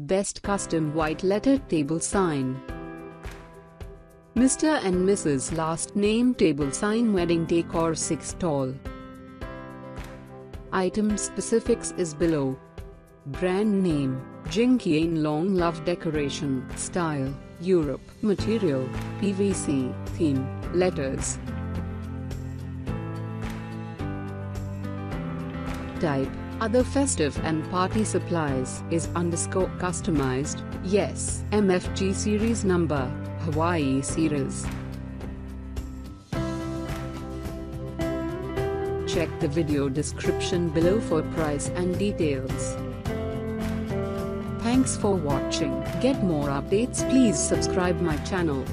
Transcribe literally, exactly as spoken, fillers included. Best Custom White Letter Table Sign. Mister and Missus Last Name Table Sign Wedding Decor six Tall. Item specifics is below. Brand name, JingQian Long Love Decoration, Style, Europe. Material, P V C. Theme, Letters. Type, other festive and party supplies. Is underscore customized, yes. M F G series number, Hawaii series. Check the video description below for price and details. Thanks for watching. Get more updates. Please subscribe my channel.